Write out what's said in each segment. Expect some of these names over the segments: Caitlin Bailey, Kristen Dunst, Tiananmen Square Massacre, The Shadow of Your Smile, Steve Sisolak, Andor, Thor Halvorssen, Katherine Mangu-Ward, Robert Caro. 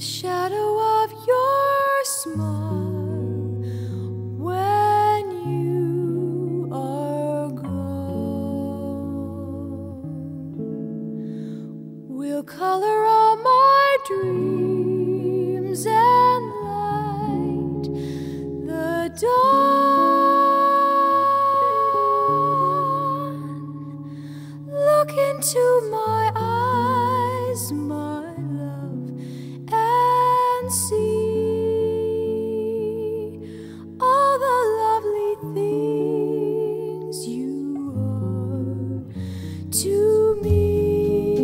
the shadow of your smile when you are gone will color all my dreams and light the dawn. Look into my eyes, my love, and see all the lovely things you are to me.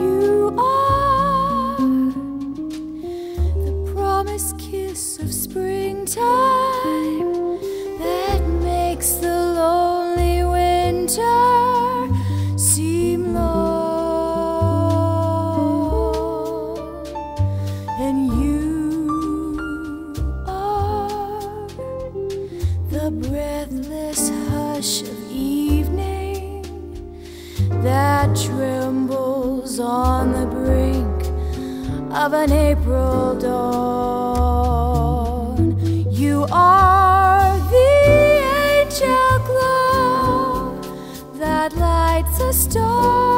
You are the promised kiss of springtime that makes the lonely winter seem long. And you are the breathless hush of evening that trembles on the brink of an April dawn. You are the angel glow that lights a star.